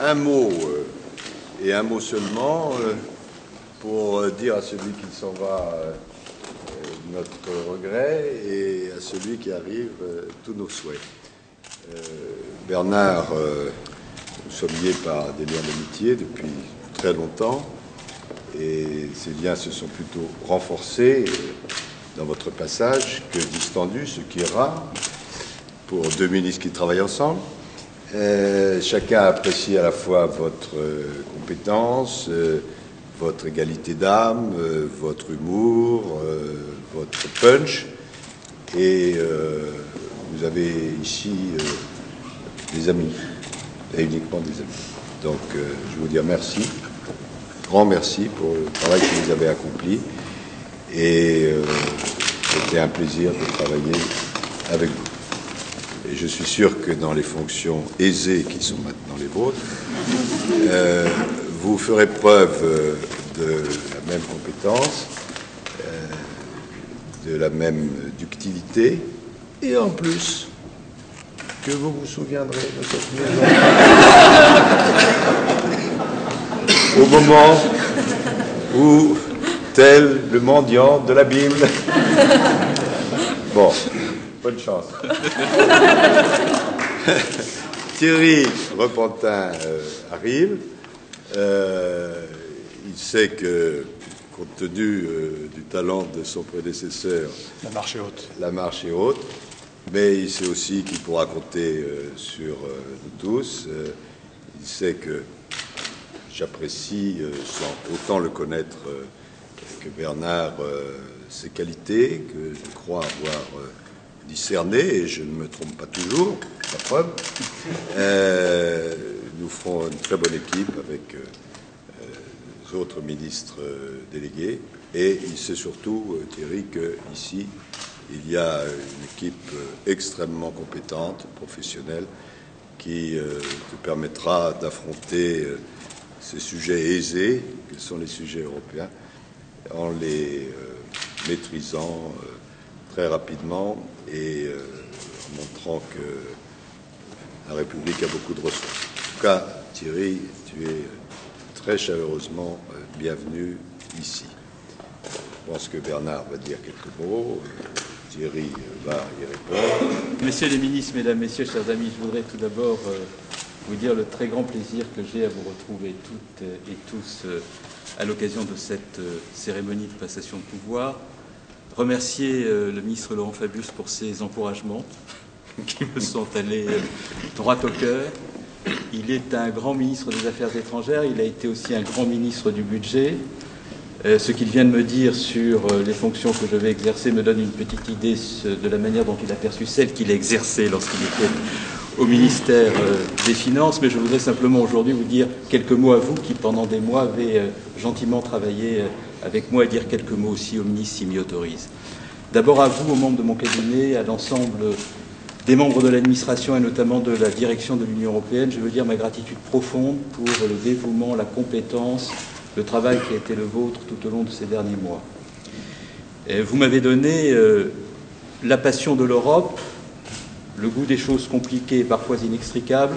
un mot, et un mot seulement, pour dire à celui qui s'en va notre regret et à celui qui arrive tous nos souhaits. Bernard, nous sommes liés par des liens d'amitié depuis très longtemps et ces liens se sont plutôt renforcés dans votre passage que distendus, ce qui est rare pour deux ministres qui travaillent ensemble. Chacun apprécie à la fois votre compétence, votre égalité d'âme, votre humour, votre punch, et vous avez ici des amis, et uniquement des amis. Donc je vous dis merci, grand merci pour le travail que vous avez accompli, et c'était un plaisir de travailler avec vous. Et je suis sûr que dans les fonctions aisées qui sont maintenant les vôtres, vous ferez preuve de la même compétence, de la même ductilité, et en plus, que vous vous souviendrez de cette maison au moment où, tel le mendiant de la Bible. Bon, bonne chance. Thierry Repentin arrive. Il sait que, compte tenu du talent de son prédécesseur, la marche est haute. La marche est haute, mais il sait aussi qu'il pourra compter sur nous tous. Il sait que j'apprécie, sans autant le connaître que Bernard, ses qualités, que je crois avoir discernées, et je ne me trompe pas toujours, la preuve. Nous ferons une très bonne équipe avec les autres ministres délégués. Et il sait surtout, Thierry, qu'ici, il y a une équipe extrêmement compétente, professionnelle, qui te permettra d'affronter ces sujets aisés, que sont les sujets européens, en les maîtrisant très rapidement et en montrant que la République a beaucoup de ressources. En tout cas, Thierry, tu es très chaleureusement bienvenu ici. Je pense que Bernard va dire quelques mots, Thierry va y répondre. Messieurs les ministres, mesdames, messieurs, chers amis, je voudrais tout d'abord vous dire le très grand plaisir que j'ai à vous retrouver toutes et tous à l'occasion de cette cérémonie de passation de pouvoir. Remercier le ministre Laurent Fabius pour ses encouragements qui me sont allés droit au cœur. Il est un grand ministre des Affaires étrangères, il a été aussi un grand ministre du budget. Ce qu'il vient de me dire sur les fonctions que je vais exercer me donne une petite idée de la manière dont il a perçu celle qu'il a exercée lorsqu'il était au ministère des Finances. Mais je voudrais simplement aujourd'hui vous dire quelques mots à vous qui pendant des mois avez gentiment travaillé avec moi et dire quelques mots aussi au ministre s'il m'y autorise. D'abord à vous, aux membres de mon cabinet, à l'ensemble des membres de l'administration et notamment de la direction de l'Union européenne, je veux dire ma gratitude profonde pour le dévouement, la compétence, le travail qui a été le vôtre tout au long de ces derniers mois. Et vous m'avez donné la passion de l'Europe, le goût des choses compliquées et parfois inextricables,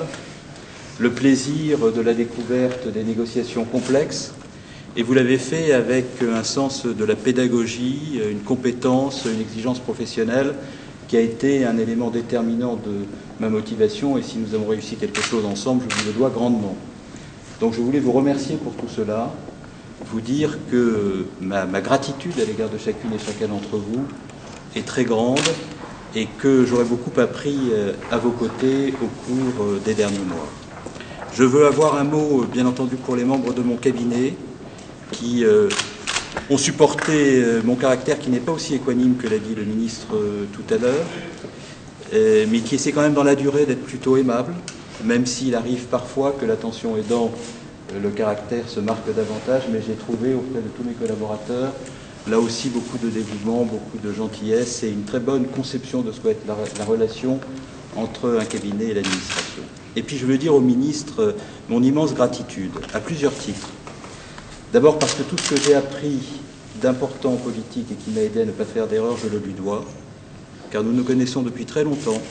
le plaisir de la découverte des négociations complexes, et vous l'avez fait avec un sens de la pédagogie, une compétence, une exigence professionnelle, qui a été un élément déterminant de ma motivation, et si nous avons réussi quelque chose ensemble, je vous le dois grandement. Donc je voulais vous remercier pour tout cela, vous dire que ma gratitude à l'égard de chacune et chacun d'entre vous est très grande, et que j'aurais beaucoup appris à vos côtés au cours des derniers mois. Je veux avoir un mot, bien entendu, pour les membres de mon cabinet, qui ont supporté mon caractère qui n'est pas aussi équanime que l'a dit le ministre tout à l'heure, mais qui essaie quand même dans la durée d'être plutôt aimable, même s'il arrive parfois que l'attention aidant, le caractère se marque davantage, mais j'ai trouvé auprès de tous mes collaborateurs, là aussi beaucoup de dévouement, beaucoup de gentillesse et une très bonne conception de ce qu'est la relation entre un cabinet et l'administration. Et puis je veux dire au ministre mon immense gratitude, à plusieurs titres. D'abord parce que tout ce que j'ai appris d'important en politique et qui m'a aidé à ne pas faire d'erreur, je le lui dois, car nous nous connaissons depuis très longtemps.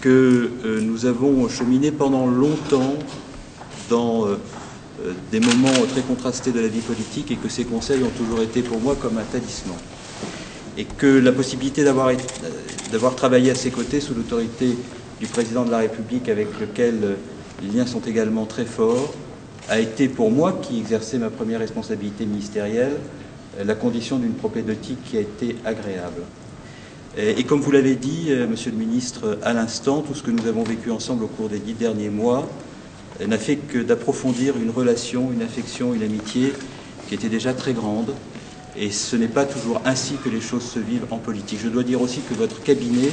que nous avons cheminé pendant longtemps dans des moments très contrastés de la vie politique et que ces conseils ont toujours été pour moi comme un talisman. Et que la possibilité d'avoir travaillé à ses côtés sous l'autorité du président de la République, avec lequel les liens sont également très forts, a été pour moi, qui exerçais ma première responsabilité ministérielle, la condition d'une propédeutique qui a été agréable. Et comme vous l'avez dit, monsieur le ministre, à l'instant, tout ce que nous avons vécu ensemble au cours des 10 derniers mois n'a fait que d'approfondir une relation, une affection, une amitié qui était déjà très grande. Et ce n'est pas toujours ainsi que les choses se vivent en politique. Je dois dire aussi que votre cabinet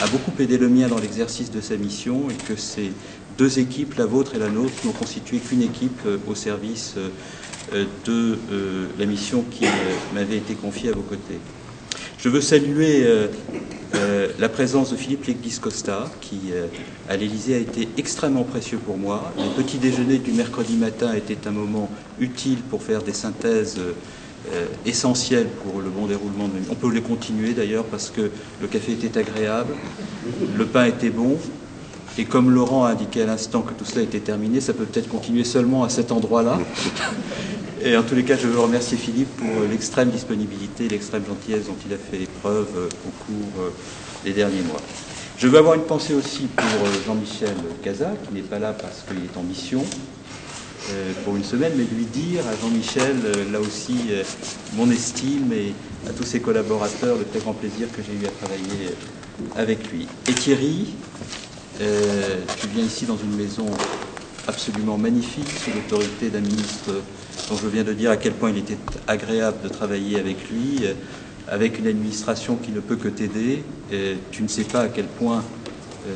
a beaucoup aidé le mien dans l'exercice de sa mission et que ces deux équipes, la vôtre et la nôtre, n'ont constitué qu'une équipe au service de la mission qui m'avait été confiée à vos côtés. Je veux saluer la présence de Philippe Léglise-Costa, qui à l'Élysée a été extrêmement précieux pour moi. Le petit déjeuner du mercredi matin était un moment utile pour faire des synthèses essentielles pour le bon déroulement de... On peut les continuer d'ailleurs parce que le café était agréable, le pain était bon, et comme Laurent a indiqué à l'instant que tout cela était terminé, ça peut peut-être continuer seulement à cet endroit-là. Et en tous les cas, je veux remercier Philippe pour l'extrême disponibilité, l'extrême gentillesse dont il a fait preuve au cours des derniers mois. Je veux avoir une pensée aussi pour Jean-Michel Casa, qui n'est pas là parce qu'il est en mission pour une semaine, mais lui dire à Jean-Michel, là aussi, mon estime et à tous ses collaborateurs, le très grand plaisir que j'ai eu à travailler avec lui. Et Thierry, tu viens ici dans une maison absolument magnifique, sous l'autorité d'un ministre dont je viens de dire à quel point il était agréable de travailler avec lui, avec une administration qui ne peut que t'aider. Tu ne sais pas à quel point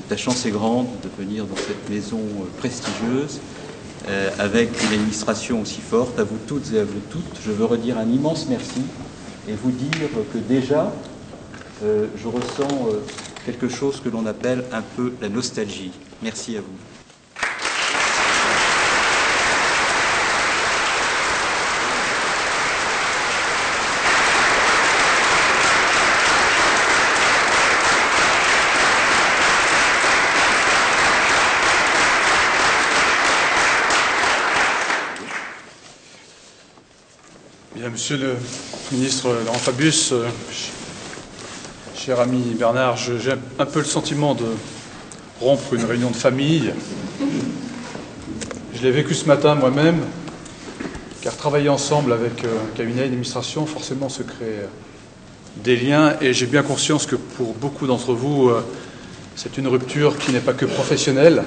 ta chance est grande de venir dans cette maison prestigieuse, avec une administration aussi forte. À vous toutes et à vous toutes, je veux redire un immense merci et vous dire que déjà, je ressens quelque chose que l'on appelle un peu la nostalgie. Merci à vous. Monsieur le ministre Laurent Fabius, cher ami Bernard, j'ai un peu le sentiment de rompre une réunion de famille. Je l'ai vécu ce matin moi-même, car travailler ensemble avec un cabinet d'administration, forcément se crée des liens, et j'ai bien conscience que pour beaucoup d'entre vous, c'est une rupture qui n'est pas que professionnelle,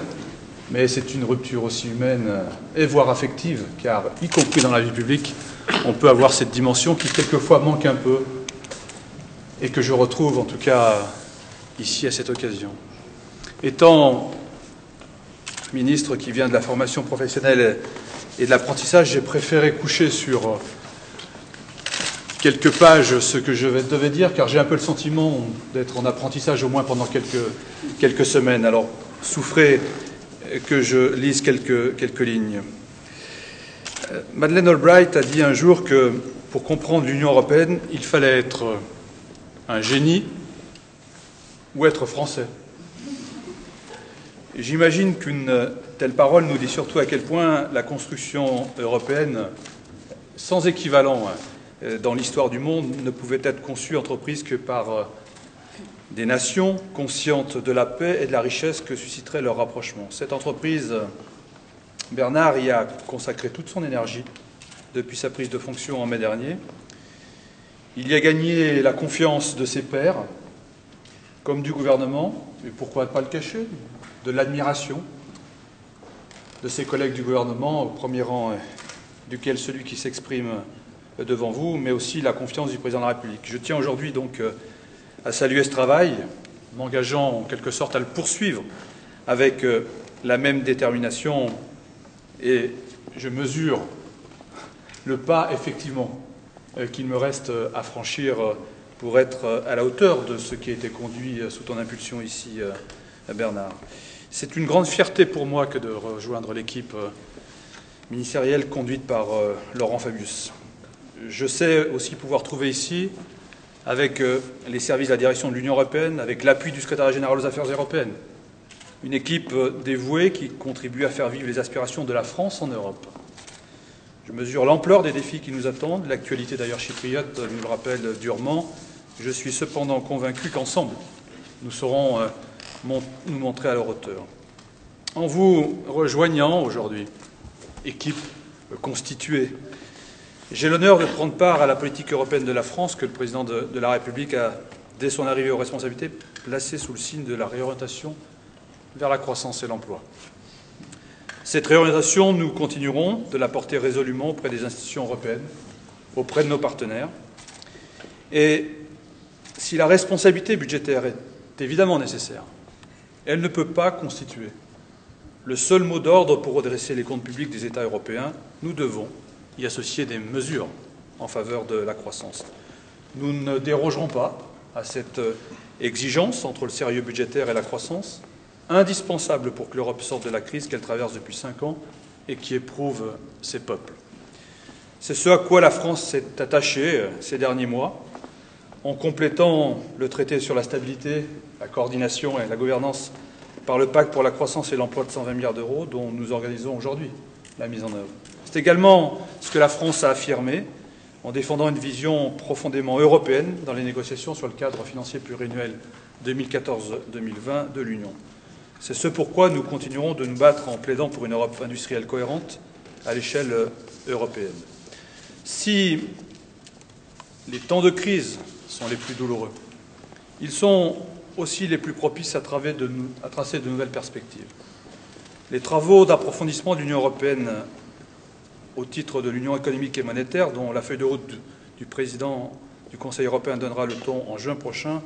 mais c'est une rupture aussi humaine et voire affective, car y compris dans la vie publique, on peut avoir cette dimension qui quelquefois manque un peu et que je retrouve en tout cas ici à cette occasion. Étant ministre qui vient de la formation professionnelle et de l'apprentissage, j'ai préféré coucher sur quelques pages ce que je devais dire, car j'ai un peu le sentiment d'être en apprentissage au moins pendant quelques semaines. Alors souffrez que je lise quelques lignes. Madeleine Albright a dit un jour que pour comprendre l'Union européenne, il fallait être un génie ou être français. J'imagine qu'une telle parole nous dit surtout à quel point la construction européenne, sans équivalent dans l'histoire du monde, ne pouvait être conçue, entreprise que par des nations conscientes de la paix et de la richesse que susciterait leur rapprochement. Cette entreprise... Bernard y a consacré toute son énergie depuis sa prise de fonction en mai dernier. Il y a gagné la confiance de ses pairs, comme du gouvernement, et pourquoi pas le cacher, de l'admiration de ses collègues du gouvernement, au premier rang duquel celui qui s'exprime devant vous, mais aussi la confiance du président de la République. Je tiens aujourd'hui donc à saluer ce travail, m'engageant en quelque sorte à le poursuivre avec la même détermination. Et je mesure le pas, effectivement, qu'il me reste à franchir pour être à la hauteur de ce qui a été conduit sous ton impulsion ici, Bernard. C'est une grande fierté pour moi que de rejoindre l'équipe ministérielle conduite par Laurent Fabius. Je sais aussi pouvoir trouver ici, avec les services de la direction de l'Union européenne, avec l'appui du secrétariat général aux affaires européennes, une équipe dévouée qui contribue à faire vivre les aspirations de la France en Europe. Je mesure l'ampleur des défis qui nous attendent, l'actualité d'ailleurs chypriote nous le rappelle durement. Je suis cependant convaincu qu'ensemble, nous saurons nous montrer à leur hauteur. En vous rejoignant aujourd'hui, équipe constituée, j'ai l'honneur de prendre part à la politique européenne de la France que le président de la République a, dès son arrivée aux responsabilités, placée sous le signe de la réorientation vers la croissance et l'emploi. Cette réorientation, nous continuerons de la porter résolument auprès des institutions européennes, auprès de nos partenaires. Et si la responsabilité budgétaire est évidemment nécessaire, elle ne peut pas constituer le seul mot d'ordre pour redresser les comptes publics des États européens. Nous devons y associer des mesures en faveur de la croissance. Nous ne dérogerons pas à cette exigence entre le sérieux budgétaire et la croissance, indispensable pour que l'Europe sorte de la crise qu'elle traverse depuis 5 ans et qui éprouve ses peuples. C'est ce à quoi la France s'est attachée ces derniers mois, en complétant le traité sur la stabilité, la coordination et la gouvernance par le pacte pour la croissance et l'emploi de 120 milliards d'euros dont nous organisons aujourd'hui la mise en œuvre. C'est également ce que la France a affirmé en défendant une vision profondément européenne dans les négociations sur le cadre financier pluriannuel 2014-2020 de l'Union. C'est ce pourquoi nous continuerons de nous battre en plaidant pour une Europe industrielle cohérente à l'échelle européenne. Si les temps de crise sont les plus douloureux, ils sont aussi les plus propices à tracer de nouvelles perspectives. Les travaux d'approfondissement de l'Union européenne au titre de l'Union économique et monétaire, dont la feuille de route du président du Conseil européen donnera le ton en juin prochain,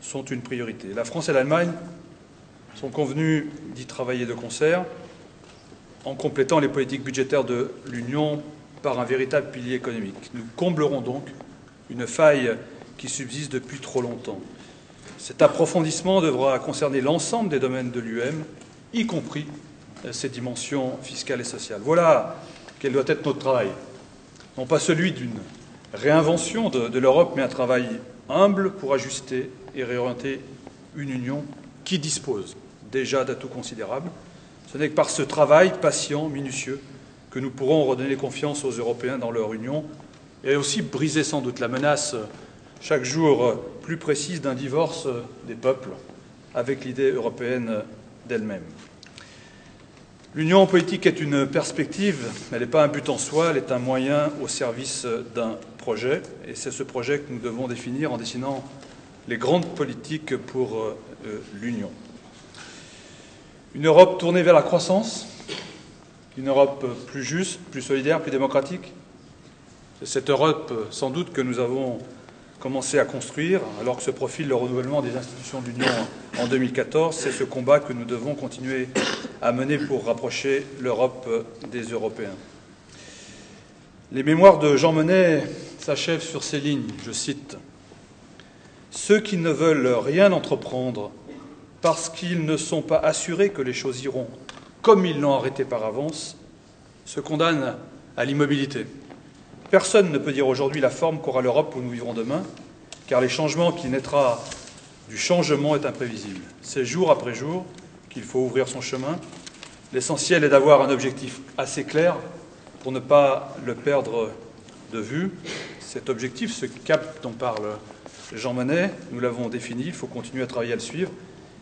sont une priorité. La France et l'Allemagne sont convenus d'y travailler de concert en complétant les politiques budgétaires de l'Union par un véritable pilier économique. Nous comblerons donc une faille qui subsiste depuis trop longtemps. Cet approfondissement devra concerner l'ensemble des domaines de l'UM, y compris ses dimensions fiscales et sociales. Voilà quel doit être notre travail. Non pas celui d'une réinvention de l'Europe, mais un travail humble pour ajuster et réorienter une union qui dispose déjà d'atouts considérables. Ce n'est que par ce travail patient, minutieux, que nous pourrons redonner confiance aux Européens dans leur union et aussi briser sans doute la menace chaque jour plus précise d'un divorce des peuples avec l'idée européenne d'elle-même. L'union politique est une perspective, elle n'est pas un but en soi, elle est un moyen au service d'un projet et c'est ce projet que nous devons définir en dessinant les grandes politiques pour l'Union. Une Europe tournée vers la croissance, une Europe plus juste, plus solidaire, plus démocratique. C'est cette Europe, sans doute, que nous avons commencé à construire, alors que se profile le renouvellement des institutions de l'Union en 2014. C'est ce combat que nous devons continuer à mener pour rapprocher l'Europe des Européens. Les mémoires de Jean Monnet s'achèvent sur ces lignes, je cite. Ceux qui ne veulent rien entreprendre parce qu'ils ne sont pas assurés que les choses iront comme ils l'ont arrêté par avance se condamnent à l'immobilité. Personne ne peut dire aujourd'hui la forme qu'aura l'Europe où nous vivrons demain, car les changements qui naîtra du changement est imprévisible. C'est jour après jour qu'il faut ouvrir son chemin. L'essentiel est d'avoir un objectif assez clair pour ne pas le perdre de vue. Cet objectif, ce cap dont parle Jean Monnet, nous l'avons défini, il faut continuer à travailler à le suivre,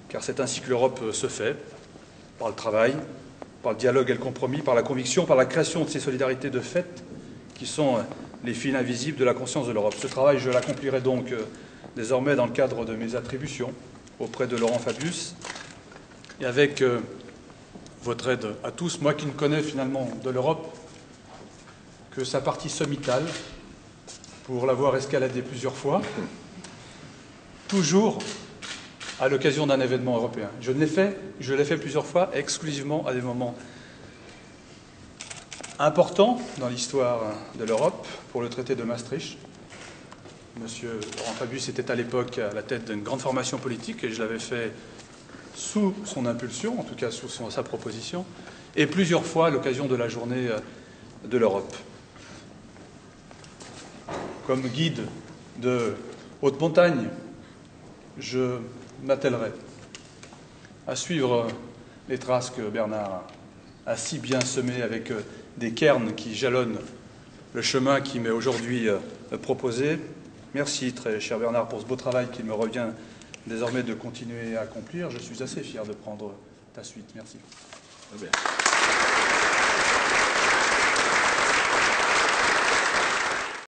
car c'est ainsi que l'Europe se fait, par le travail, par le dialogue et le compromis, par la conviction, par la création de ces solidarités de fait, qui sont les fils invisibles de la conscience de l'Europe. Ce travail, je l'accomplirai donc désormais dans le cadre de mes attributions auprès de Laurent Fabius, et avec votre aide à tous, moi qui ne connais finalement de l'Europe que sa partie sommitale, pour l'avoir escaladée plusieurs fois, toujours à l'occasion d'un événement européen. Je l'ai fait plusieurs fois, exclusivement à des moments importants dans l'histoire de l'Europe, pour le traité de Maastricht. Monsieur Laurent Fabius était à l'époque à la tête d'une grande formation politique, et je l'avais fait sous son impulsion, en tout cas sous sa proposition, et plusieurs fois à l'occasion de la journée de l'Europe. Comme guide de haute montagne, je m'attellerai à suivre les traces que Bernard a si bien semées avec des cairns qui jalonnent le chemin qui m'est aujourd'hui proposé. Merci, très cher Bernard, pour ce beau travail qu'il me revient désormais de continuer à accomplir. Je suis assez fier de prendre ta suite. Merci.